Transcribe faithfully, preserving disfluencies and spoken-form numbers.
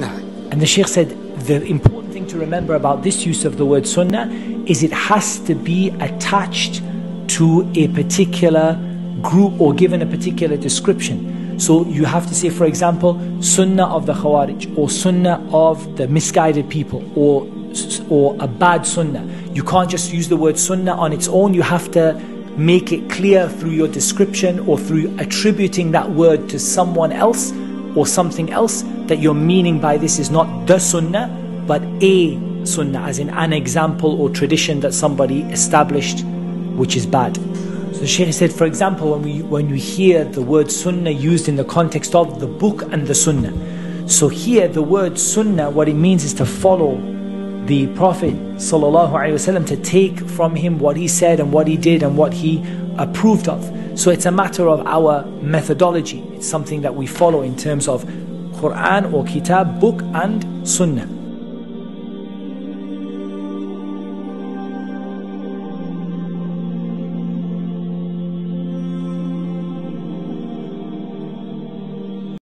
And the Sheikh said, the important thing to remember about this use of the word sunnah is it has to be attached to a particular group or given a particular description. So you have to say, for example, sunnah of the Khawarij, or sunnah of the misguided people, or or a bad sunnah. You can't just use the word sunnah on its own. You have to make it clear through your description or through attributing that word to someone else or something else, that your meaning by this is not the sunnah, but a sunnah, as in an example or tradition that somebody established which is bad. So the Shaykh said, for example, when we when you hear the word sunnah used in the context of the book and the sunnah, so here the word sunnah, what it means is to follow the Prophet ﷺ, to take from him what he said and what he did and what he approved of. So it's a matter of our methodology. It's something that we follow in terms of Quran or Kitab, book and Sunnah.